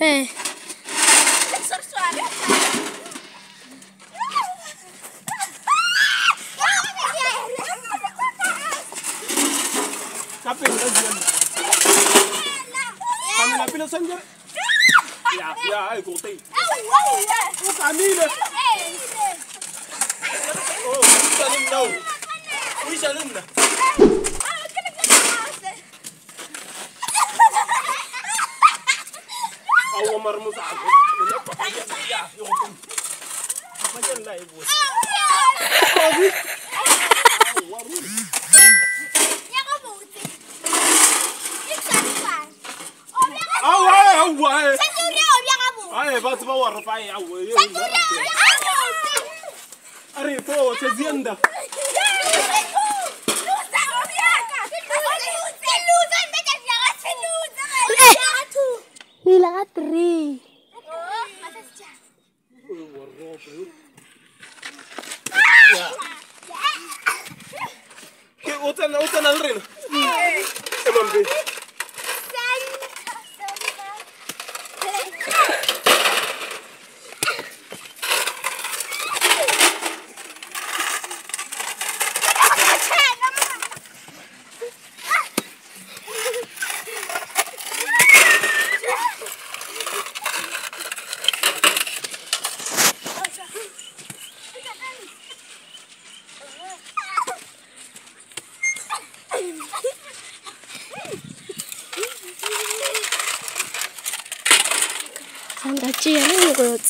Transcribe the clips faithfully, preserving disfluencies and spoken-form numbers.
Hey. I'm so sorry. Yeah, yeah, I go take. Oh, wow. I mean, oh, we shall him now. We shall him now. Oh, my mother. Yeah, you're welcome. I don't like it. Oh, what is Why? I have a power fire. I report to the end. Hey.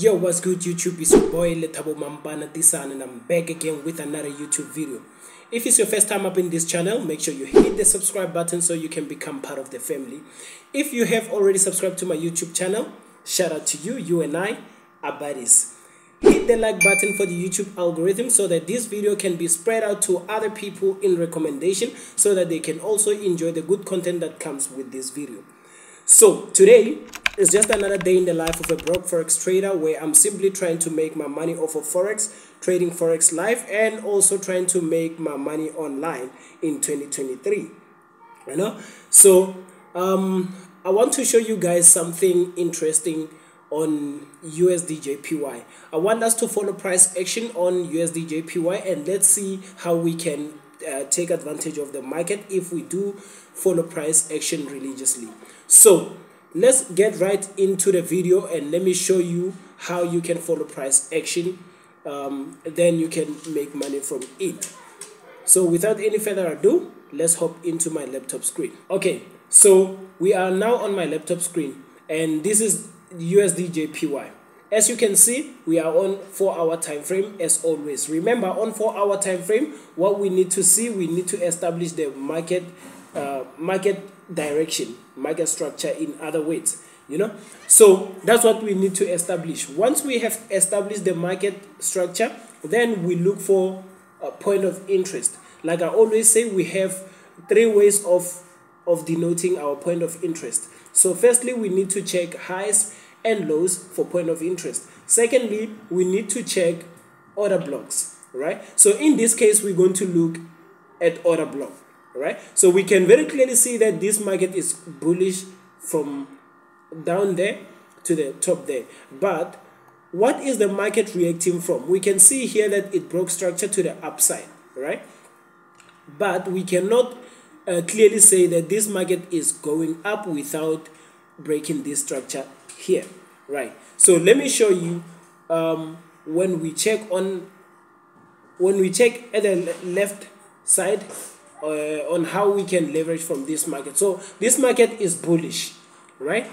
Yo, what's good YouTube? It's your boy Lethabo Mampana Tisana and I'm back again with another YouTube video. If it's your first time up in this channel, make sure you hit the subscribe button so you can become part of the family. If you have already subscribed to my YouTube channel, shout out to you, you and I are buddies. Hit the like button for the YouTube algorithm so that this video can be spread out to other people in recommendation so that they can also enjoy the good content that comes with this video. So today, it's just another day in the life of a broke forex trader where I'm simply trying to make my money off of forex, trading forex live, and also trying to make my money online in twenty twenty-three. You know, so um, I want to show you guys something interesting on U S D J P Y. I want us to follow price action on U S D J P Y and let's see how we can uh, take advantage of the market if we do follow price action religiously. So let's get right into the video and let me show you how you can follow price action. Um, then you can make money from it. So without any further ado, let's hop into my laptop screen. Okay, so we are now on my laptop screen and this is U S D J P Y. As you can see, we are on four hour time frame as always. Remember, on four hour time frame, what we need to see, we need to establish the market uh, market direction, market structure, in other words, you know. So that's what we need to establish. Once we have established the market structure, then we look for a point of interest. Like I always say, we have three ways of of denoting our point of interest. So firstly, we need to check highs and lows for point of interest. Secondly, we need to check order blocks, right? So in this case, we're going to look at order block. Right, so we can very clearly see that this market is bullish from down there to the top there. But what is the market reacting from? We can see here that it broke structure to the upside, right? But we cannot uh, clearly say that this market is going up without breaking this structure here, right? So let me show you um, when we check on when we check at the left side uh, on how we can leverage from this market. So this market is bullish, right?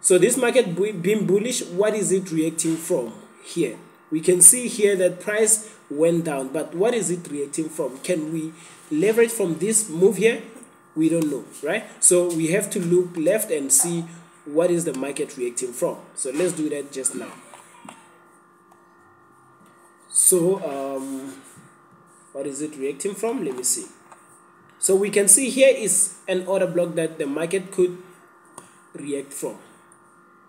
So this market being bullish, what is it reacting from here? We can see here that price went down, but what is it reacting from? Can we leverage from this move here? We don't know, right? So we have to look left and see what is the market reacting from. So let's do that just now. So um, what is it reacting from? Let me see. So we can see here is an order block that the market could react from.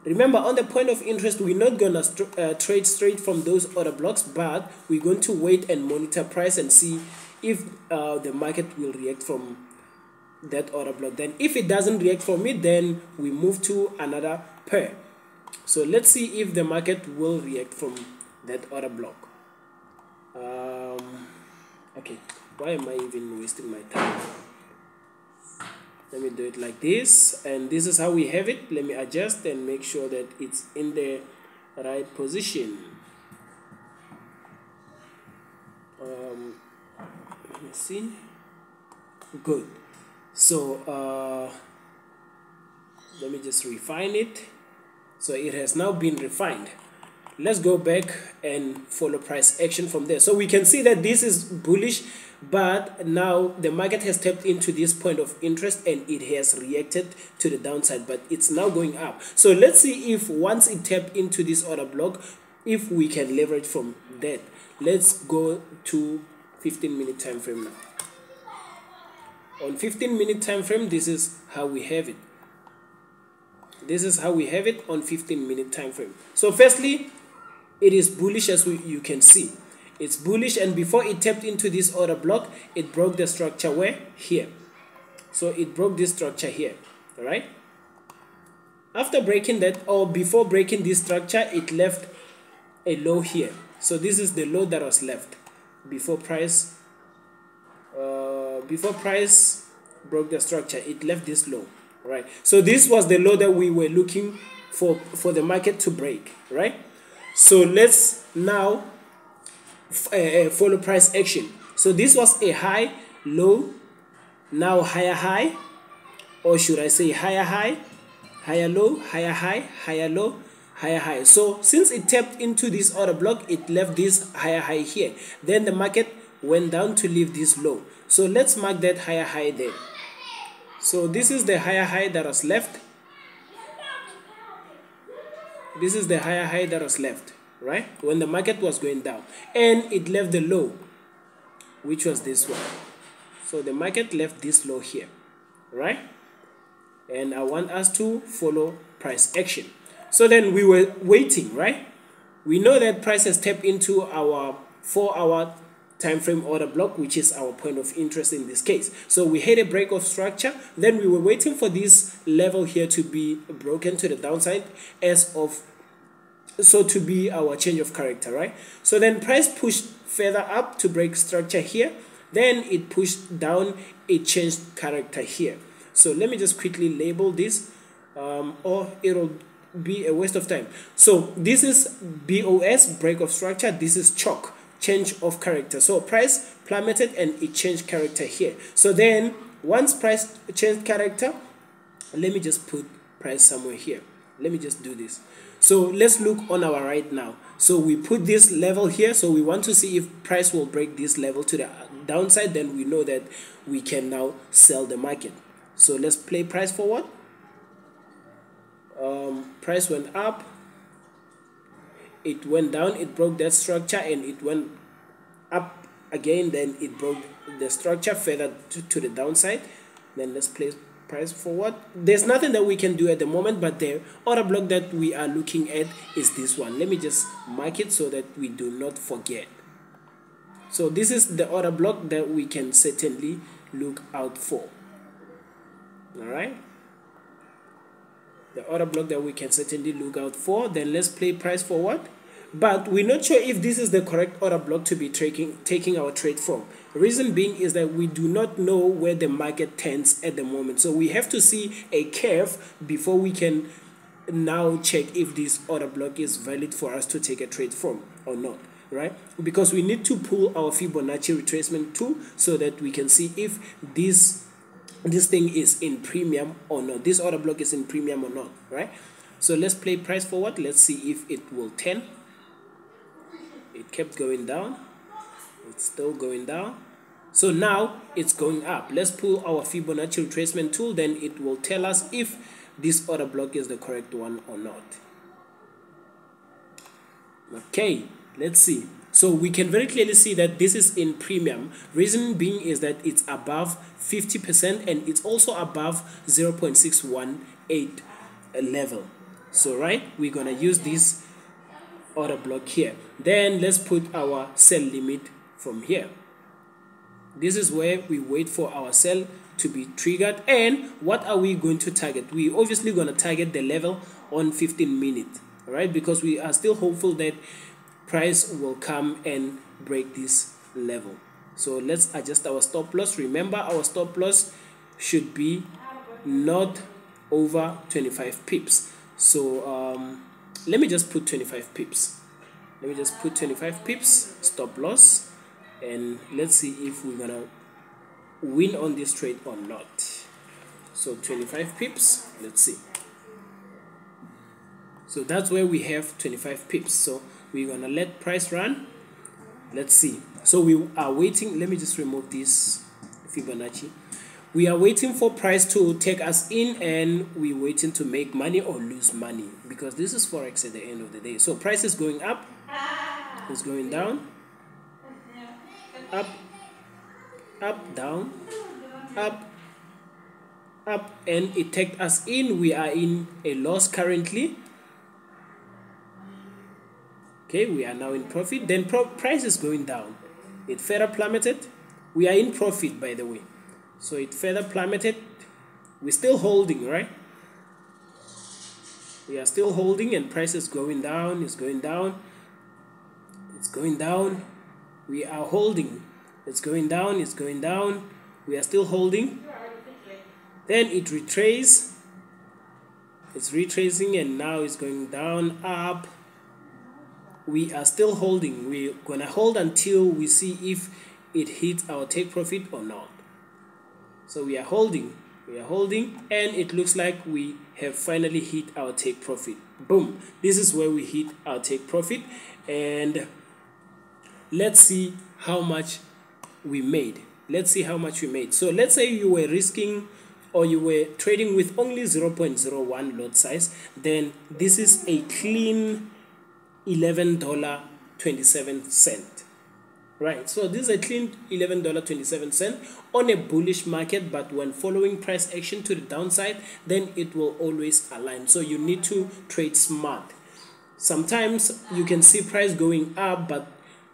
Remember, on the point of interest, we're not going to uh, trade straight from those order blocks, but we're going to wait and monitor price and see if uh, the market will react from that order block. Then if it doesn't react from it, then we move to another pair. So let's see if the market will react from that order block. Um, okay, why am I even wasting my time? Let me do it like this, and this is how we have it. Let me adjust and make sure that it's in the right position. Um, let me see. Good. So uh, let me just refine it. So it has now been refined. Let's go back and follow price action from there. So we can see that this is bullish, but now the market has tapped into this point of interest and it has reacted to the downside, but it's now going up. So let's see if once it tapped into this order block, if we can leverage from that. Let's go to fifteen minute time frame now. On fifteen minute time frame, this is how we have it. This is how we have it on fifteen minute time frame. So firstly, it is bullish, as we, you can see. It's bullish, and before it tapped into this order block, it broke the structure where? Here. So it broke this structure here, all right? After breaking that, or before breaking this structure, it left a low here. So this is the low that was left before price, uh, before price broke the structure, it left this low, right? So this was the low that we were looking for, for the market to break, right? So let's now Uh, follow price action. So this was a high, low, now higher high, or should I say higher high, higher low, higher high, higher low, higher high. So since it tapped into this order block, it left this higher high here. Then the market went down to leave this low. So let's mark that higher high there. So this is the higher high that was left. This is the higher high that was left, right, when the market was going down, and it left the low, which was this one. So the market left this low here, right? And I want us to follow price action. So then we were waiting, right? We know that price has tapped into our four hour time frame order block, which is our point of interest in this case. So we had a break of structure, then we were waiting for this level here to be broken to the downside as of so to be our change of character, right? So then price pushed further up to break structure here, then it pushed down, it changed character here. So let me just quickly label this, um, or it'll be a waste of time. So this is B O S, break of structure. This is chalk, change of character. So price plummeted and it changed character here. So then once price changed character, let me just put price somewhere here. Let me just do this. So let's look on our right now. So we put this level here. So we want to see if price will break this level to the downside. Then we know that we can now sell the market. So let's play price forward. Um, price went up. It went down. It broke that structure and it went up again. Then it broke the structure further to, to the downside. Then let's play price forward. There's nothing that we can do at the moment, but the order block that we are looking at is this one. Let me just mark it so that we do not forget. So this is the order block that we can certainly look out for. All right, the order block that we can certainly look out for. Then let's play price forward, but we're not sure if this is the correct order block to be taking taking our trade from. Reason being is that we do not know where the market tends at the moment. So we have to see a curve before we can now check if this order block is valid for us to take a trade from or not, right? Because we need to pull our Fibonacci retracement tool so that we can see if this this thing is in premium or not, this order block is in premium or not, right? So let's play price forward. Let's see if it will turn. It kept going down, it's still going down, so now it's going up. Let's pull our Fibonacci retracement tool, then it will tell us if this order block is the correct one or not. Okay, let's see. So we can very clearly see that this is in premium. Reason being is that it's above fifty percent and it's also above zero point six one eight level. So right, we're gonna use this order block here. Then let's put our sell limit from here. This is where we wait for our sell to be triggered. And what are we going to target? We obviously going to target the level on fifteen minutes, right? Because we are still hopeful that price will come and break this level. So let's adjust our stop loss. Remember, our stop loss should be not over twenty-five pips. So um, let me just put twenty-five pips. Let me just put twenty-five pips stop loss, and let's see if we're gonna win on this trade or not. So twenty-five pips, let's see. So that's where we have twenty-five pips. So we're gonna let price run. Let's see. So we are waiting. Let me just remove this Fibonacci. We are waiting for price to take us in, and we're waiting to make money or lose money, because this is forex at the end of the day. So price is going up, it's going down, up, up, down, up, up, and it takes us in. We are in a loss currently. Okay, we are now in profit. Then pro price is going down, it further plummeted. We are in profit, by the way, so it further plummeted. We're still holding, right? We are still holding, and price is going down, it's going down, it's going down. We are holding, it's going down, it's going down, we are still holding. Then it retraces, it's retracing, and now it's going down, up. We are still holding. We're gonna hold until we see if it hits our take profit or not. So we are holding, we are holding, and it looks like we have finally hit our take profit. Boom, this is where we hit our take profit, and let's see how much we made. Let's see how much we made. So let's say you were risking, or you were trading with only zero point zero one lot size, then this is a clean eleven dollars and twenty-seven cents, right? So this is a clean eleven dollars and twenty-seven cents on a bullish market, but when following price action to the downside, then it will always align. So you need to trade smart. Sometimes you can see price going up, but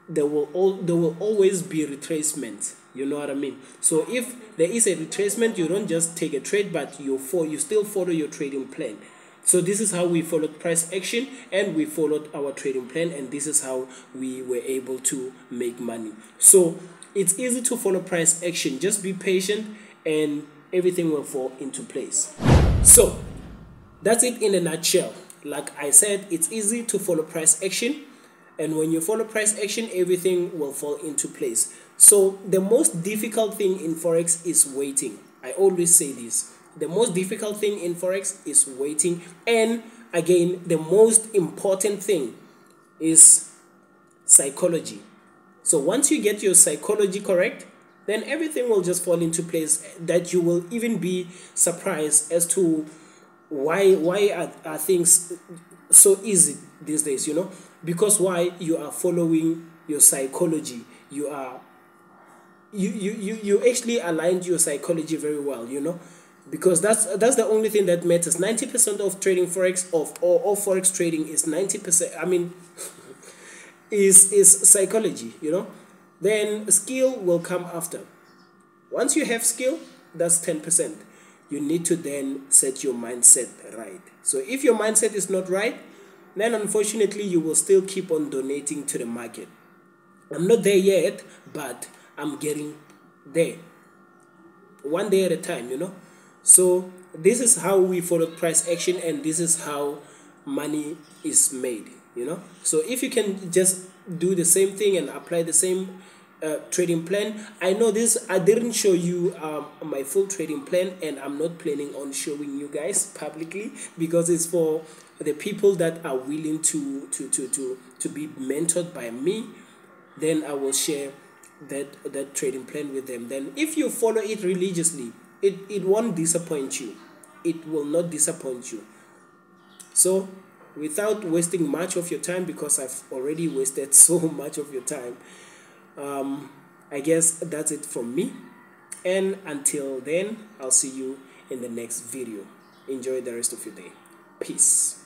there will all there will always be retracements. You know what I mean? So if there is a retracement, you don't just take a trade, but you for you still follow your trading plan. So this is how we followed price action, and we followed our trading plan, and this is how we were able to make money. So it's easy to follow price action. Just be patient, and everything will fall into place. So that's it in a nutshell. Like I said, it's easy to follow price action, and when you follow price action, everything will fall into place. So the most difficult thing in forex is waiting. I always say this. The most difficult thing in forex is waiting. And again, the most important thing is psychology. So once you get your psychology correct, then everything will just fall into place, that you will even be surprised as to why why are, are things so easy these days, you know? Because why? You are following your psychology. You are you you you, you actually aligned your psychology very well, you know? Because that's that's the only thing that matters. ninety percent of trading forex, of or, or forex trading is ninety percent, I mean, is is psychology, you know? Then skill will come after. Once you have skill, that's ten percent. You need to then set your mindset right. So if your mindset is not right, then unfortunately you will still keep on donating to the market. I'm not there yet, but I'm getting there, one day at a time, you know? So this is how we follow price action, and this is how money is made, you know. So if you can just do the same thing and apply the same uh, trading plan. I know this, I didn't show you um, my full trading plan, and I'm not planning on showing you guys publicly, because it's for the people that are willing to to to to, to be mentored by me. Then I will share that that trading plan with them. Then if you follow it religiously, it it won't disappoint you. It will not disappoint you. So without wasting much of your time, because I've already wasted so much of your time, um, I guess that's it from me. And until then, I'll see you in the next video. Enjoy the rest of your day. Peace.